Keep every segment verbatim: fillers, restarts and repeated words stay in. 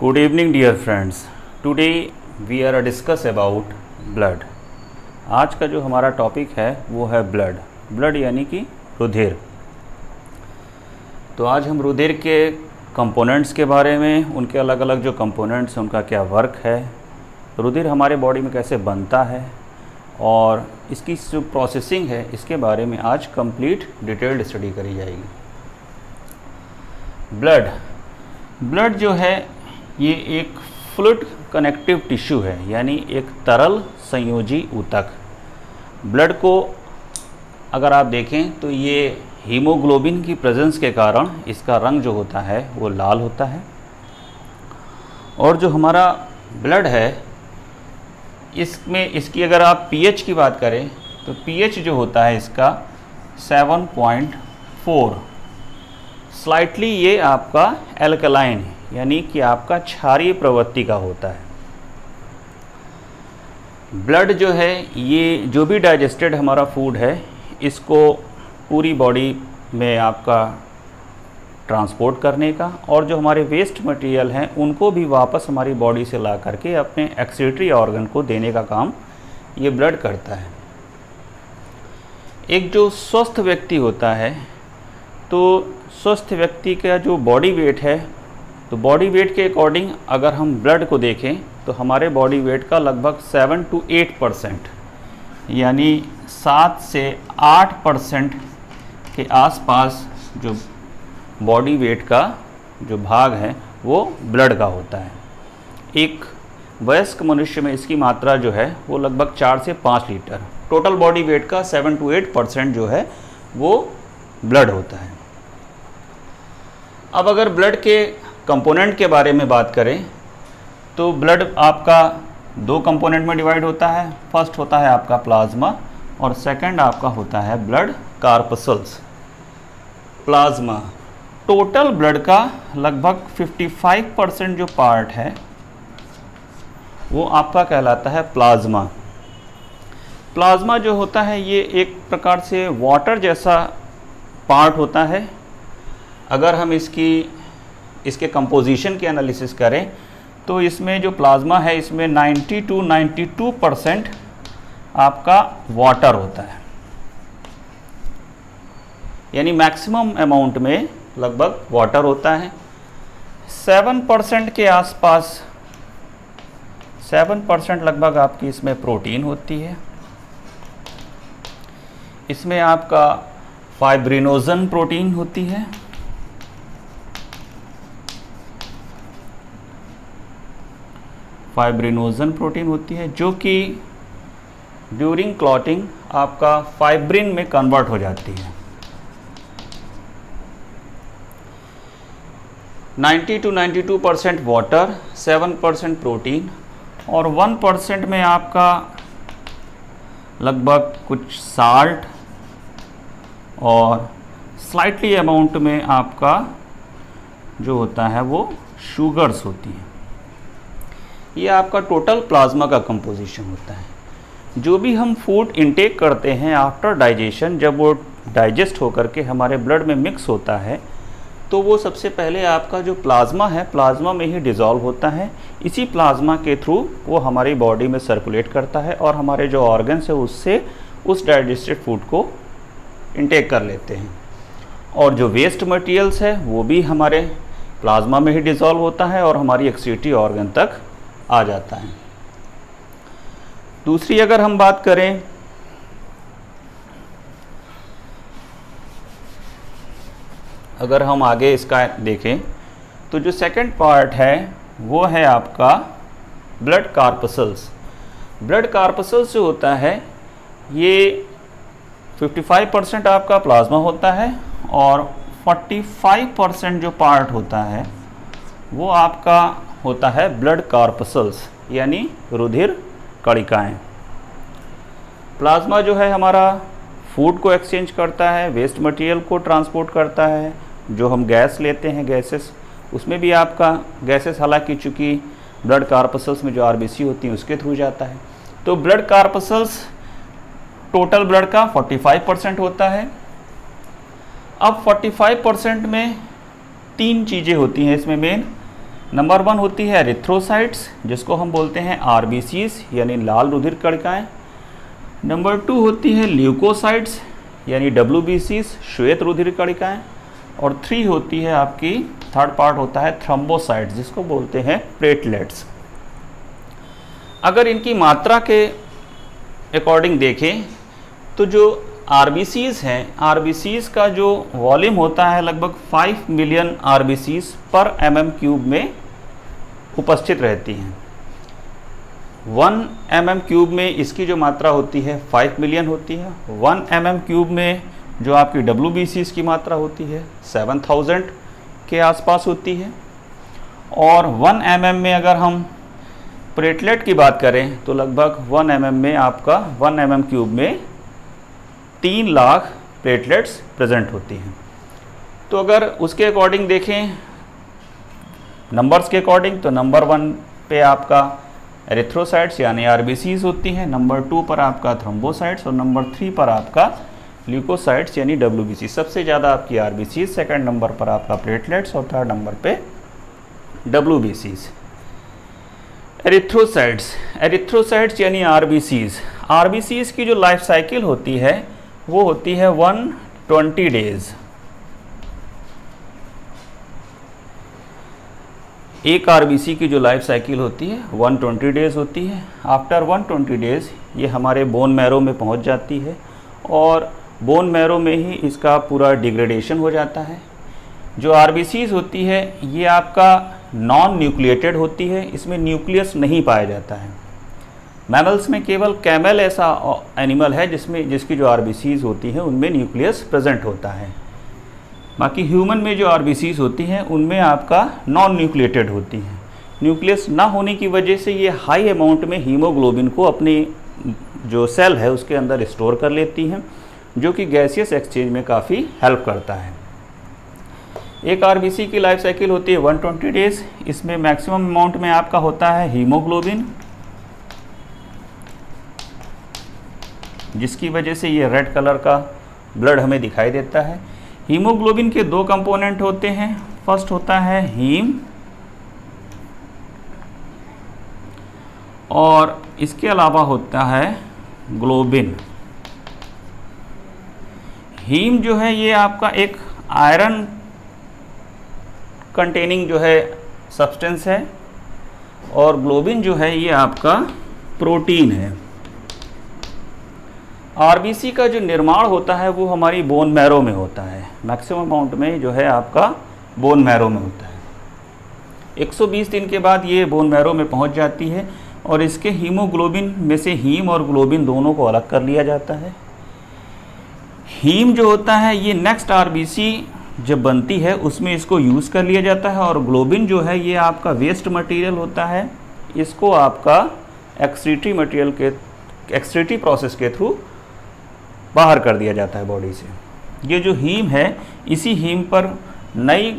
Good evening dear friends. Today we are discuss about blood. आज का जो हमारा टॉपिक है वो है blood. Blood यानी कि रुधिर. तो आज हम रुधिर के कंपोनेंट्स के बारे में, उनके अलग अलग जो कंपोनेंट्स हैं उनका क्या वर्क है, रुधिर हमारे बॉडी में कैसे बनता है और इसकी जो प्रोसेसिंग है इसके बारे में आज कंप्लीट डिटेल्ड स्टडी करी जाएगी. ब्लड ब्लड जो है ये एक फ्लूइड कनेक्टिव टिश्यू है, यानी एक तरल संयोजी ऊतक. ब्लड को अगर आप देखें तो ये हीमोग्लोबिन की प्रेजेंस के कारण इसका रंग जो होता है वो लाल होता है. और जो हमारा ब्लड है इसमें इसकी अगर आप पीएच की बात करें तो पीएच जो होता है इसका सात पॉइंट चार, स्लाइटली ये आपका एल्कलाइन है, यानी कि आपका क्षारीय प्रवृत्ति का होता है. ब्लड जो है ये जो भी डाइजेस्टेड हमारा फूड है इसको पूरी बॉडी में आपका ट्रांसपोर्ट करने का, और जो हमारे वेस्ट मटेरियल हैं उनको भी वापस हमारी बॉडी से ला करके अपने एक्सिलेटरी ऑर्गन को देने का काम ये ब्लड करता है. एक जो स्वस्थ व्यक्ति होता है तो स्वस्थ व्यक्ति का जो बॉडी वेट है, तो बॉडी वेट के अकॉर्डिंग अगर हम ब्लड को देखें तो हमारे बॉडी वेट का लगभग सेवन टू एट परसेंट, यानी सात से आठ परसेंट के आसपास जो बॉडी वेट का जो भाग है वो ब्लड का होता है. एक वयस्क मनुष्य में इसकी मात्रा जो है वो लगभग चार से पाँच लीटर. टोटल बॉडी वेट का सेवन टू एट परसेंट जो है वो ब्लड होता है. अब अगर ब्लड के कंपोनेंट के बारे में बात करें तो ब्लड आपका दो कंपोनेंट में डिवाइड होता है. फर्स्ट होता है आपका प्लाज्मा और सेकंड आपका होता है blood corpuscles. Plasma total blood का लगभग पचपन परसेंट जो पार्ट है वो आपका कहलाता है प्लाज्मा. प्लाज्मा जो होता है ये एक प्रकार से वाटर जैसा पार्ट होता है. अगर हम इसकी इसके कंपोजिशन के एनालिसिस करें तो इसमें जो प्लाज्मा है इसमें ninety two ninety two percent आपका वाटर होता है, यानी मैक्सिमम अमाउंट में लगभग वाटर होता है. सेवन परसेंट के आसपास सेवन परसेंट लगभग आपकी इसमें प्रोटीन होती है. इसमें आपका फाइब्रिनोजन प्रोटीन होती है. फाइब्रिनोजन प्रोटीन होती है जो कि ड्यूरिंग क्लॉटिंग आपका फाइब्रिन में कन्वर्ट हो जाती है. Ninety two ninety two percent water, seven percent protein और वन परसेंट में आपका लगभग कुछ साल्ट और स्लाइटली अमाउंट में आपका जो होता है वो शुगर्स होती है. ये आपका टोटल प्लाज्मा का कंपोजिशन होता है. जो भी हम फूड इंटेक करते हैं आफ्टर डाइजेशन, जब वो डाइजेस्ट होकर के हमारे ब्लड में मिक्स होता है तो वो सबसे पहले आपका जो प्लाज्मा है प्लाज्मा में ही डिज़ोल्व होता है. इसी प्लाज्मा के थ्रू वो हमारी बॉडी में सर्कुलेट करता है और हमारे जो ऑर्गन्स है उससे उस डाइजेस्टेड फूड को इंटेक कर लेते हैं. और जो वेस्ट मटेरियल्स है वो भी हमारे प्लाज्मा में ही डिज़ोल्व होता है और हमारी एक्सिलेटरी ऑर्गन तक आ जाता है. दूसरी अगर हम बात करें अगर हम आगे इसका देखें तो जो सेकंड पार्ट है वो है आपका ब्लड कार्पसल्स. ब्लड कार्पसल्स जो होता है ये पचपन परसेंट आपका प्लाज्मा होता है और पैंतालीस परसेंट जो पार्ट होता है वो आपका होता है ब्लड कार्पसल्स, यानी रुधिर कणिकाएं. प्लाज्मा जो है हमारा फूड को एक्सचेंज करता है, वेस्ट मटेरियल को ट्रांसपोर्ट करता है. जो हम गैस लेते हैं गैसेस, उसमें भी आपका गैसेस हालांकि चूँकि ब्लड कार्पसल्स में जो आरबीसी होती हैं उसके थ्रू जाता है. तो ब्लड कार्पसल्स टोटल ब्लड का पैंतालीस परसेंट होता है. अब पैंतालीस परसेंट में तीन चीज़ें होती हैं इसमें मेन. नंबर वन होती है एरिथ्रोसाइट्स, जिसको हम बोलते हैं आरबीसीज यानी लाल रुधिर कणिकाएं। नंबर टू होती है ल्यूकोसाइट्स यानी डब्ल्यूबीसीज श्वेत रुधिर कणिकाएं। और थ्री होती है आपकी, थर्ड पार्ट होता है थ्रोम्बोसाइट्स, जिसको बोलते हैं प्लेटलेट्स। अगर इनकी मात्रा के अकॉर्डिंग देखें तो जो आरबीसीज हैं, आरबीसीज का जो वॉल्यूम होता है लगभग पाँच million RBCs per MM cube में उपस्थित रहती हैं। एक एमएम क्यूब में इसकी जो मात्रा होती है पाँच मिलियन होती है। एक एमएम क्यूब में जो आपकी डब्ल्यूबीसीज की मात्रा होती है सात हज़ार के आसपास होती है। और एक एमएम में अगर हम प्लेटलेट की बात करें तो लगभग एक एमएम में आपका एक एमएम क्यूब में तीन लाख प्लेटलेट्स प्रेजेंट होती हैं। तो अगर उसके अकॉर्डिंग देखें नंबर्स के अकॉर्डिंग तो नंबर वन पे आपका एरिथ्रोसाइट्स यानी आरबीसीज होती हैं, नंबर टू पर आपका थ्रोम्बोसाइट्स और नंबर थ्री पर आपका ल्यूकोसाइट्स यानी डब्ल्यूबीसी। सबसे ज़्यादा आपकी आरबीसीज, सेकंड नंबर पर आपका प्लेटलेट्स और थर्ड नंबर पे डब्ल्यूबीसीज। एरिथ्रोसाइट्स एरिथ्रोसाइट्स यानी आरबीसीज, आरबीसीज की जो लाइफ साइकिल होती है वो होती है एक सौ बीस डेज। एक आरबीसी की जो लाइफ साइकिल होती है एक सौ बीस डेज होती है। आफ्टर एक सौ बीस डेज ये हमारे बोन मैरो में पहुंच जाती है और बोन मैरो में ही इसका पूरा डिग्रेडेशन हो जाता है। जो आरबीसीज होती है ये आपका नॉन न्यूक्लिएटेड होती है, इसमें न्यूक्लियस नहीं पाया जाता है। मैमल्स में केवल कैमल ऐसा एनिमल है जिसमें जिसकी जो आरबीसीज होती हैं उनमें न्यूक्लियस प्रेजेंट होता है। बाकी ह्यूमन में जो आरबीसीज होती हैं उनमें आपका नॉन न्यूक्लिएटेड होती है। न्यूक्लियस ना होने की वजह से ये हाई अमाउंट में हीमोग्लोबिन को अपने जो सेल है उसके अंदर स्टोर कर लेती हैं, जो कि गैसियस एक्सचेंज में काफ़ी हेल्प करता है। एक आरबीसी की लाइफ साइकिल होती है एक सौ बीस डेज। इसमें मैक्सिमम अमाउंट में आपका होता है हीमोग्लोबिन, जिसकी वजह से ये रेड कलर का ब्लड हमें दिखाई देता है। हीमोग्लोबिन के दो कंपोनेंट होते हैं, फर्स्ट होता है हीम और इसके अलावा होता है ग्लोबिन। हीम जो है ये आपका एक आयरन कंटेनिंग जो है सब्सटेंस है और ग्लोबिन जो है ये आपका प्रोटीन है। आरबीसी का जो निर्माण होता है वो हमारी बोन मैरो में होता है, मैक्सिमम अमाउंट में जो है आपका बोन मैरो में होता है। एक सौ बीस दिन के बाद ये बोन मैरो में पहुंच जाती है और इसके हीमोग्लोबिन में से हीम और ग्लोबिन दोनों को अलग कर लिया जाता है। हीम जो होता है ये नेक्स्ट आरबीसी जब बनती है उसमें इसको यूज़ कर लिया जाता है और ग्लोबिन जो है ये आपका वेस्ट मटेरियल होता है, इसको आपका एक्सक्रीटरी मटेरियल के एक्सक्रीटरी प्रोसेस के थ्रू बाहर कर दिया जाता है बॉडी से। ये जो हीम है इसी हीम पर नई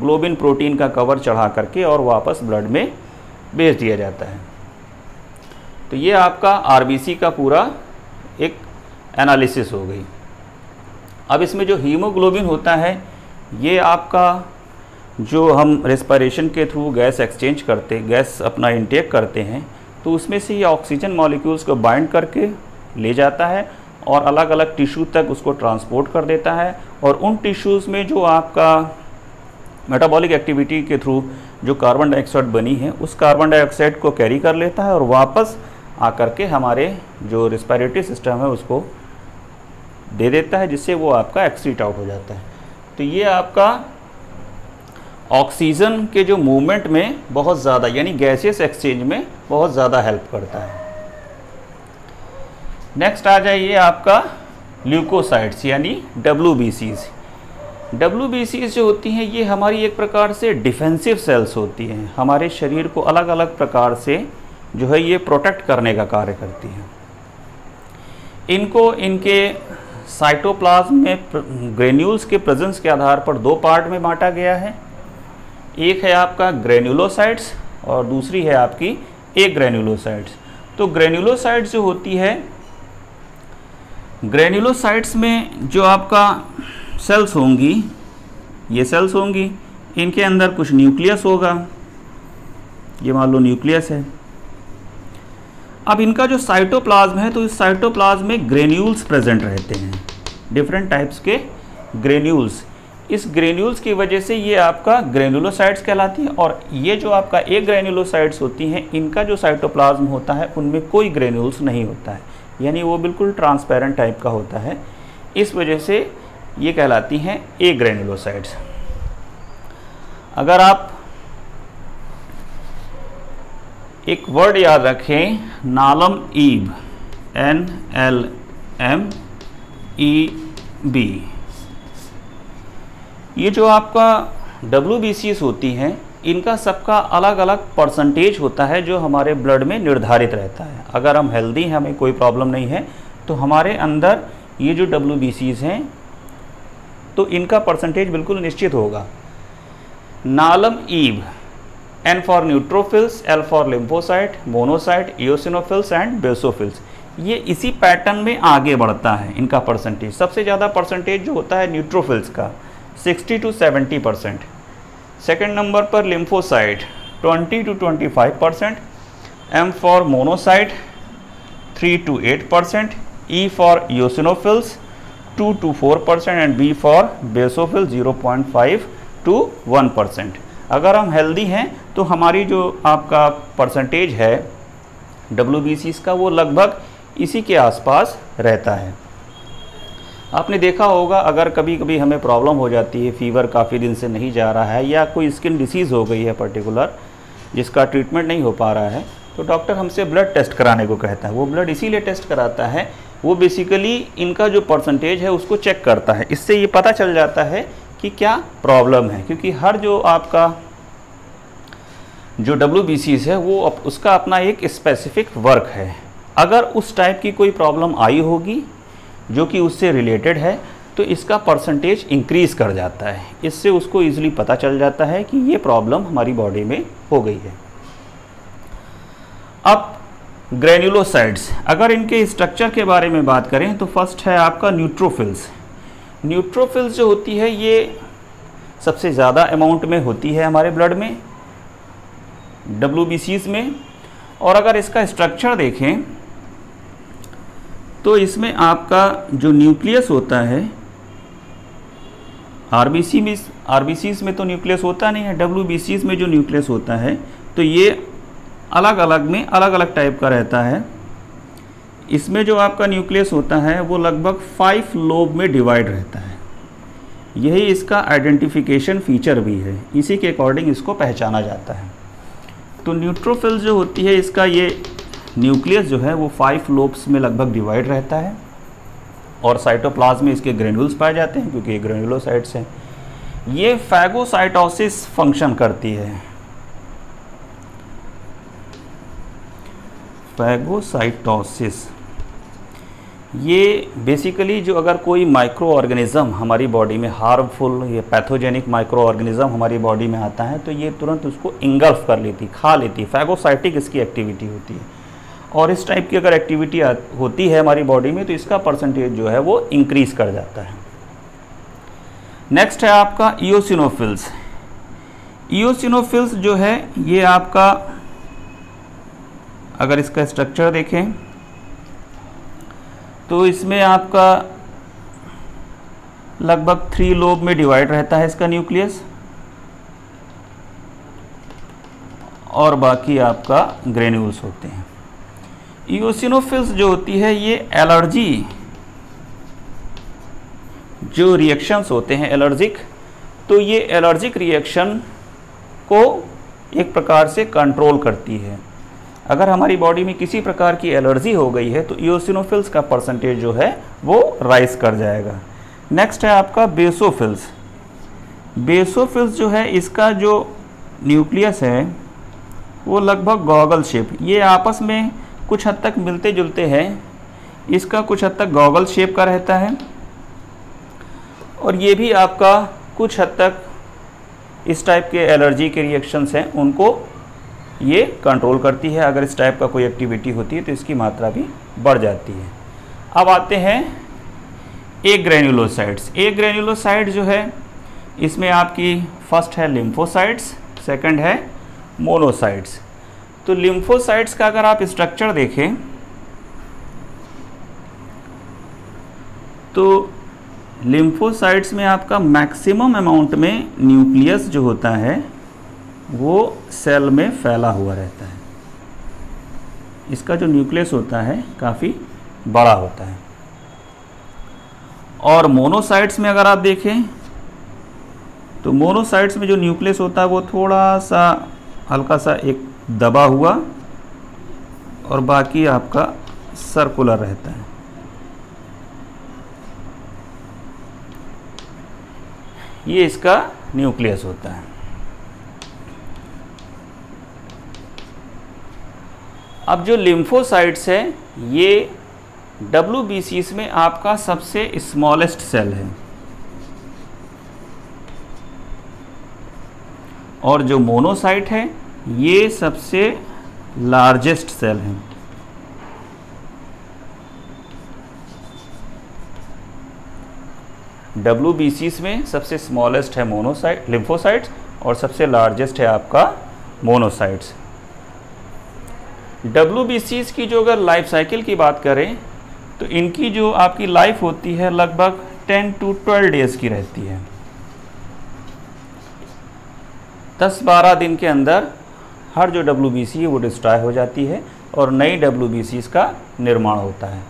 ग्लोबिन प्रोटीन का कवर चढ़ा करके और वापस ब्लड में भेज दिया जाता है। तो ये आपका आरबीसी का पूरा एक एनालिसिस हो गई। अब इसमें जो हीमोग्लोबिन होता है ये आपका जो हम रेस्पिरेशन के थ्रू गैस एक्सचेंज करते गैस अपना इनटेक करते हैं तो उसमें से ये ऑक्सीजन मॉलिक्यूल्स को बाइंड करके ले जाता है और अलग अलग टिश्यू तक उसको ट्रांसपोर्ट कर देता है और उन टिश्यूज़ में जो आपका मेटाबॉलिक एक्टिविटी के थ्रू जो कार्बन डाइऑक्साइड बनी है उस कार्बन डाइऑक्साइड को कैरी कर लेता है और वापस आकर के हमारे जो रेस्पिरेटरी सिस्टम है उसको दे देता है, जिससे वो आपका एक्सीट आउट हो जाता है। तो ये आपका ऑक्सीजन के जो मूवमेंट में बहुत ज़्यादा यानी गैसियस एक्सचेंज में बहुत ज़्यादा हेल्प करता है। नेक्स्ट आ जाइए आपका ल्यूकोसाइट्स यानी डब्ल्यूबीसीज। डब्ल्यूबीसीज जो होती हैं ये हमारी एक प्रकार से डिफेंसिव सेल्स होती हैं, हमारे शरीर को अलग अलग प्रकार से जो है ये प्रोटेक्ट करने का कार्य करती हैं। इनको इनके साइटोप्लाज्म में ग्रेन्यूल्स के प्रेजेंस के आधार पर दो पार्ट में बांटा गया है, एक है आपका ग्रेन्यूलोसाइट्स और दूसरी है आपकी एक ग्रेन्यूलोसाइट्स। तो ग्रेन्यूलोसाइट्स जो होती है, ग्रेन्यूलोसाइट्स में जो आपका सेल्स होंगी, ये सेल्स होंगी, इनके अंदर कुछ न्यूक्लियस होगा ये मान लो न्यूक्लियस है। अब इनका जो साइटोप्लाज्म है तो इस साइटोप्लाज्म में ग्रेन्यूल्स प्रेजेंट रहते हैं, डिफरेंट टाइप्स के ग्रेन्यूल्स। इस ग्रेन्यूल्स की वजह से ये आपका ग्रेन्यूलोसाइट्स कहलाती है। और ये जो आपका एक ग्रेन्यूलोसाइट्स होती हैं, इनका जो साइटोप्लाज्म होता है उनमें कोई ग्रेन्यूल्स नहीं होता है, यानी वो बिल्कुल ट्रांसपेरेंट टाइप का होता है। इस वजह से ये कहलाती हैं ए ग्रेन्यूलोसाइट्स। अगर आप एक वर्ड याद रखें, नालम ईब, N L M E B, ये जो आपका डब्ल्यू बी सीज़ होती हैं इनका सबका अलग अलग परसेंटेज होता है जो हमारे ब्लड में निर्धारित रहता है। अगर हम हेल्दी हैं, हमें कोई प्रॉब्लम नहीं है, तो हमारे अंदर ये जो डब्ल्यू बी सीज़ हैं तो इनका परसेंटेज बिल्कुल निश्चित होगा। नालम ईब, N for neutrophils, L for lymphocyte, monocyte, eosinophils and basophils, ये इसी पैटर्न में आगे बढ़ता है इनका परसेंटेज। सबसे ज़्यादा परसेंटेज जो होता है न्यूट्रोफिल्स का sixty to seventy percent, second number पर lymphocyte twenty to twenty five percent, M for monocyte three to eight percent, E for eosinophils two to four percent and B for basophil zero point five to one percent. अगर हम healthy हैं तो हमारी जो आपका percentage है W B seize का वो लगभग इसी के आसपास रहता है। आपने देखा होगा अगर कभी कभी हमें प्रॉब्लम हो जाती है, फीवर काफ़ी दिन से नहीं जा रहा है या कोई स्किन डिसीज़ हो गई है पर्टिकुलर जिसका ट्रीटमेंट नहीं हो पा रहा है, तो डॉक्टर हमसे ब्लड टेस्ट कराने को कहता है। वो ब्लड इसीलिए टेस्ट कराता है, वो बेसिकली इनका जो परसेंटेज है उसको चेक करता है। इससे ये पता चल जाता है कि क्या प्रॉब्लम है, क्योंकि हर जो आपका जो डब्ल्यू बी सीज़ है वो उसका अपना एक स्पेसिफिक वर्क है। अगर उस टाइप की कोई प्रॉब्लम आई होगी जो कि उससे रिलेटेड है तो इसका परसेंटेज इंक्रीज़ कर जाता है। इससे उसको ईजिली पता चल जाता है कि ये प्रॉब्लम हमारी बॉडी में हो गई है। अब ग्रेन्यूलोसाइट्स, अगर इनके स्ट्रक्चर के बारे में बात करें तो फर्स्ट है आपका न्यूट्रोफिल्स। न्यूट्रोफिल्स जो होती है ये सबसे ज़्यादा अमाउंट में होती है हमारे ब्लड में डब्ल्यू बी सीज़ में। और अगर इसका स्ट्रक्चर देखें तो इसमें आपका जो न्यूक्लियस होता है, आरबीसी में आरबीसीज़ में तो न्यूक्लियस होता नहीं है, डब्ल्यू बी सीज़ में जो न्यूक्लियस होता है तो ये अलग अलग में अलग अलग टाइप का रहता है। इसमें जो आपका न्यूक्लियस होता है वो लगभग फाइव लोब में डिवाइड रहता है। यही इसका आइडेंटिफिकेशन फीचर भी है, इसी के अकॉर्डिंग इसको पहचाना जाता है। तो न्यूट्रोफिल जो होती है इसका ये न्यूक्लियस जो है वो फाइव लोब्स में लगभग डिवाइड रहता है और साइटोप्लाज्म में इसके ग्रेन्यूल्स पाए जाते हैं क्योंकि ये ग्रेन्यूलोसाइट्स हैं। ये फैगोसाइटोसिस फंक्शन करती है, फैगोसाइटोसिस। ये बेसिकली जो अगर कोई माइक्रो ऑर्गेनिज़म हमारी बॉडी में हार्मफुल या पैथोजेनिक माइक्रो ऑर्गेनिज़म हमारी बॉडी में आता है तो ये तुरंत उसको इंगल्फ कर लेती, खा लेती, फैगोसाइटिक इसकी एक्टिविटी होती है। और इस टाइप की अगर एक्टिविटी होती है हमारी बॉडी में तो इसका परसेंटेज जो है वो इंक्रीज़ कर जाता है। नेक्स्ट है आपका इओसिनोफिल्स। इओसिनोफिल्स जो है ये आपका, अगर इसका स्ट्रक्चर देखें तो इसमें आपका लगभग थ्री लोब में डिवाइड रहता है इसका न्यूक्लियस और बाकी आपका ग्रेन्यूल्स होते हैं। इओसिनोफिल्स जो होती है ये एलर्जी जो रिएक्शंस होते हैं एलर्जिक, तो ये एलर्जिक रिएक्शन को एक प्रकार से कंट्रोल करती है। अगर हमारी बॉडी में किसी प्रकार की एलर्जी हो गई है तो इओसिनोफिल्स का परसेंटेज जो है वो राइज कर जाएगा। नेक्स्ट है आपका बेसोफिल्स। बेसोफिल्स जो है इसका जो न्यूक्लियस है वो लगभग गॉगल शेप, ये आपस में कुछ हद तक मिलते जुलते हैं, इसका कुछ हद तक गॉगल शेप का रहता है और ये भी आपका कुछ हद तक इस टाइप के एलर्जी के रिएक्शंस हैं उनको ये कंट्रोल करती है। अगर इस टाइप का कोई एक्टिविटी होती है तो इसकी मात्रा भी बढ़ जाती है। अब आते हैं ए ग्रेन्यूलोसाइट्स। ए ग्रेन्यूलोसाइट जो है इसमें आपकी फर्स्ट है लिम्फोसाइट्स, सेकंड है मोनोसाइट्स। तो लिम्फोसाइट्स का अगर आप स्ट्रक्चर देखें तो लिम्फोसाइट्स में आपका मैक्सिमम अमाउंट में न्यूक्लियस जो होता है वो सेल में फैला हुआ रहता है। इसका जो न्यूक्लियस होता है काफ़ी बड़ा होता है। और मोनोसाइट्स में अगर आप देखें तो मोनोसाइट्स में जो न्यूक्लियस होता है वो थोड़ा सा हल्का सा एक दबा हुआ और बाकी आपका सर्कुलर रहता है। ये इसका न्यूक्लियस होता है। अब जो लिम्फोसाइट्स है ये डब्ल्यू बी सीज़ में आपका सबसे स्मॉलेस्ट सेल है और जो मोनोसाइट है ये सबसे लार्जेस्ट सेल है। डब्ल्यू बी सीज़ में सबसे स्मॉलेस्ट है मोनोसाइट लिम्फोसाइट्स और सबसे लार्जेस्ट है आपका मोनोसाइट्स। डब्ल्यू बी सीज़ की जो अगर लाइफ साइकिल की बात करें तो इनकी जो आपकी लाइफ होती है लगभग टेन टू ट्वेल्व डेज़ की रहती है। दस बारह दिन के अंदर हर जो डब्ल्यू बी सी वो डिस्ट्रॉय हो जाती है और नई डब्ल्यू बी सीज़ का निर्माण होता है।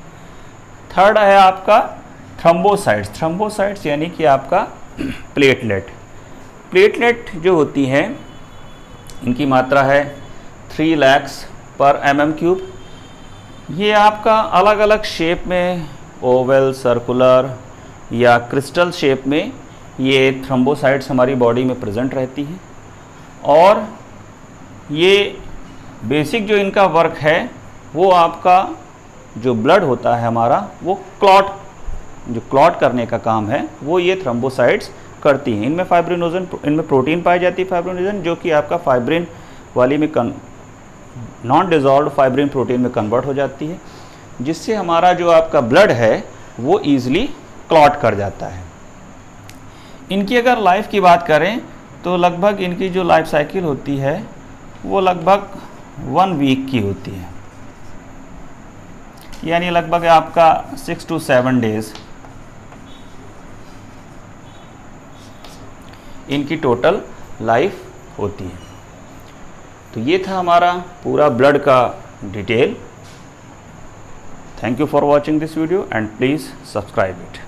थर्ड है आपका थ्रम्बोसाइट्स। थ्रम्बोसाइट्स यानी कि आपका प्लेटलेट। प्लेटलेट जो होती हैं इनकी मात्रा है थ्री लैक्स पर एम एम क्यूब। ये आपका अलग अलग शेप में ओवल, सर्कुलर या क्रिस्टल शेप में ये थ्रम्बोसाइट्स हमारी बॉडी में प्रेजेंट रहती हैं और ये बेसिक जो इनका वर्क है वो आपका जो ब्लड होता है हमारा वो क्लॉट जो क्लॉट करने का काम है वो ये थ्रम्बोसाइट्स करती हैं। इनमें फाइब्रिनोजन इनमें प्रोटीन पाई जाती है फाइब्रिनोजन जो कि आपका फाइब्रिन वाली में नॉन डिजॉल्व फाइब्रिन प्रोटीन में कन्वर्ट हो जाती है जिससे हमारा जो आपका ब्लड है वो ईजिली क्लॉट कर जाता है। इनकी अगर लाइफ की बात करें तो लगभग इनकी जो लाइफ साइकिल होती है वो लगभग वन वीक की होती है यानी लगभग आपका सिक्स टू सेवन डेज इनकी टोटल लाइफ होती है। तो ये था हमारा पूरा ब्लड का detail. Thank you for watching this video and please subscribe it.